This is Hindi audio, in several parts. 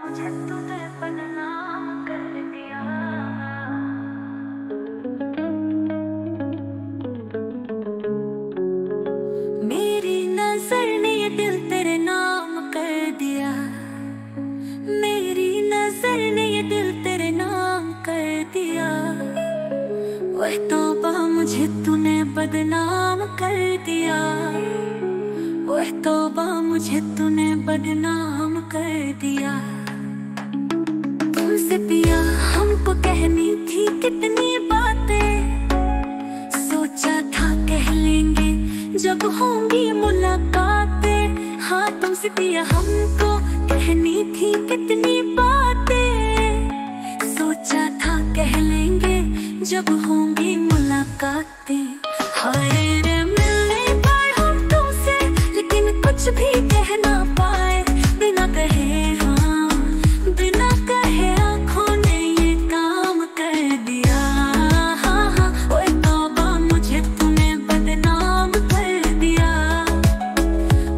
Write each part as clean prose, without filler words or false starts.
वह तौबा मुझे तूने बदनाम कर दिया, वह तौबा मुझे तूने बदनाम कर दिया। तुमसे पिया हमको कहनी थी कितनी बातें, सोचा था कह लेंगे जब होंगी मुलाकातें। हाँ तुमसे पिया हमको कहनी थी कितनी बातें, सोचा था कह लेंगे जब होंगी मुलाकातें। हाय रे मिलने पर हम तुमसे लेकिन कुछ भी कह ना पाए, बिना कहे हाँ बिना कहे आँखों ने ये काम कर दिया। हाँ हाँ ओए तौबा मुझे तूने बदनाम कर दिया,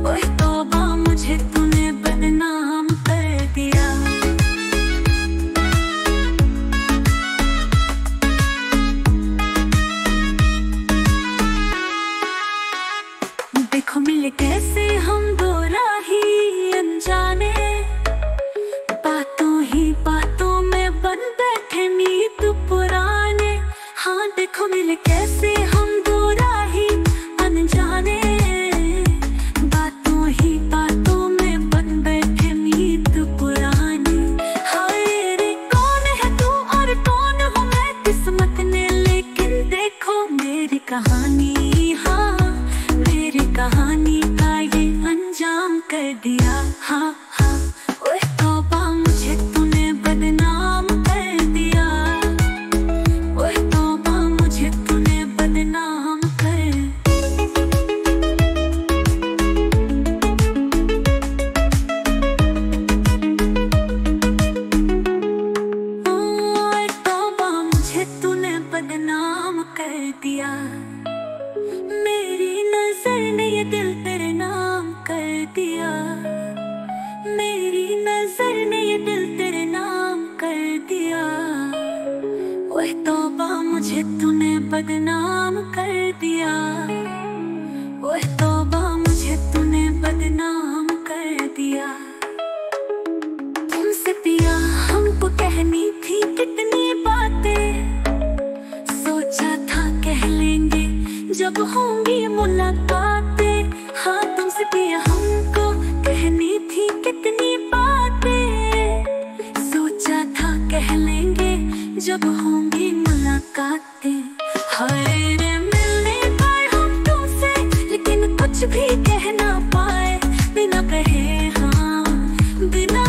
ओए तौबा मुझे तूने बदनाम कर दिया। देखो मिले कैसे हम दो राही अनजाने, बातों ही बातों में बन बैठे नीत पुराने। हाँ देखो मिले कैसे हम दो राही अनजाने, बातों ही बातों में बन बैठे नीत पुराने। हाय रे कौन है तू और कौन हूँ मैं किस्मत ने, लेकिन देखो मेरी कहानी, हाँ मेरी कहानी का ये अंजाम कर दिया। हाँ हाँ ओए तौबा मुझे तूने बदनाम कर दिया, ओए तौबा मुझे तूने बदनाम कर, ओए तौबा मुझे तूने बदनाम कर दिया। मेरी नजर ने ये दिल तेरे नाम कर दिया, मेरी नजर ने ये दिल तेरे नाम कर दिया। ओए तौबा मुझे तूने बदनाम कर दिया, ओए तौबा मुझे तूने बदनाम कर दिया। तुमसे पिया हमको कहनी थी कितनी बातें, सोचा था कह लेंगे जब होंगी मुलाकातें। हाँ तुमसे पिया हमको कहनी थी कितनी बातें, सोचा था कह लेंगे जब होंगी मुलाकातें। हाय रे मिलने पर हम तुमसे लेकिन कुछ भी कह ना पाए, बिना कहे हाँ बिना